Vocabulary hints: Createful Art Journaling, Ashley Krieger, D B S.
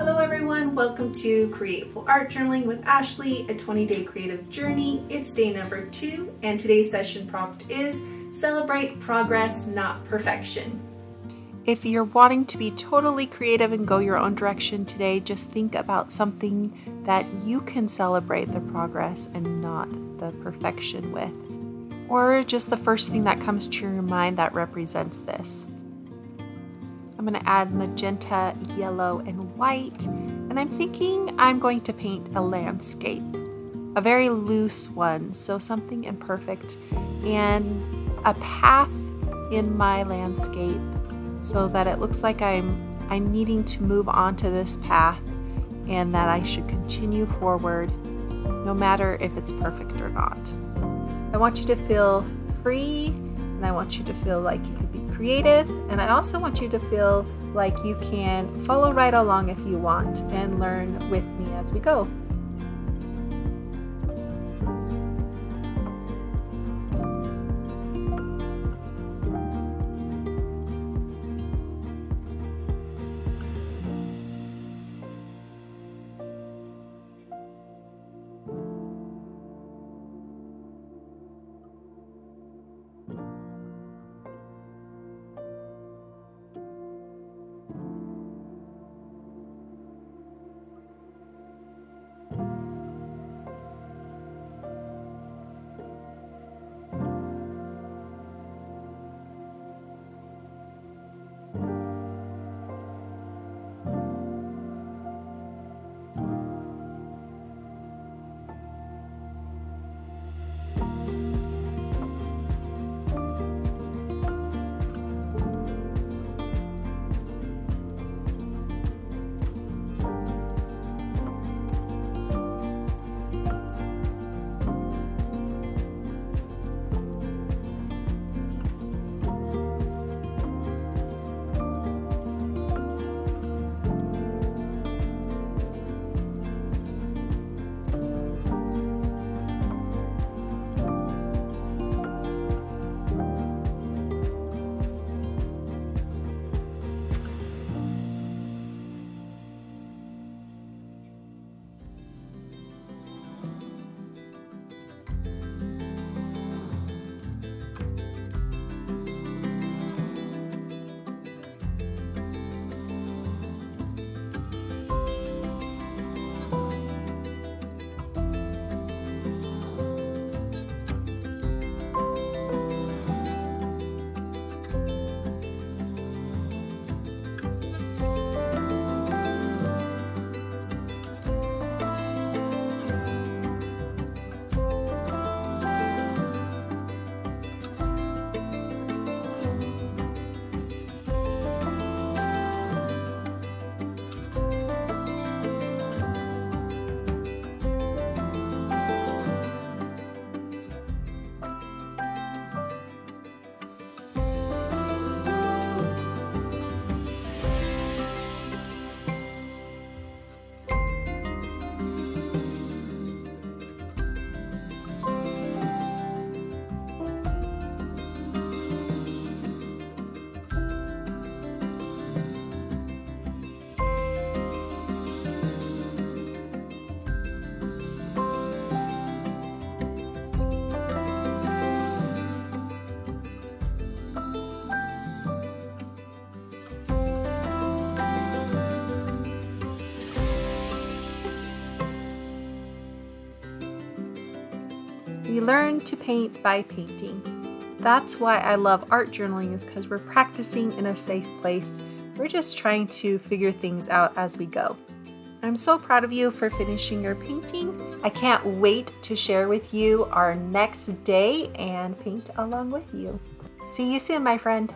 Hello everyone, welcome to Createful Art Journaling with Ashley, a 20-day creative journey. It's day number 2 and today's session prompt is Celebrate Progress, Not Perfection. If you're wanting to be totally creative and go your own direction today, just think about something that you can celebrate the progress and not the perfection with. Or just the first thing that comes to your mind that represents this. I'm going to add magenta, yellow, and white, and I'm thinking I'm going to paint a landscape, a very loose one, so something imperfect, and a path in my landscape so that it looks like I'm needing to move onto this path and that I should continue forward no matter if it's perfect or not. I want you to feel free, and I want you to feel like you could be creative, and I also want you to feel like you can follow right along if you want and learn with me as we go. We learn to paint by painting. That's why I love art journaling, is because we're practicing in a safe place. We're just trying to figure things out as we go. I'm so proud of you for finishing your painting. I can't wait to share with you our next day and paint along with you. See you soon, my friend.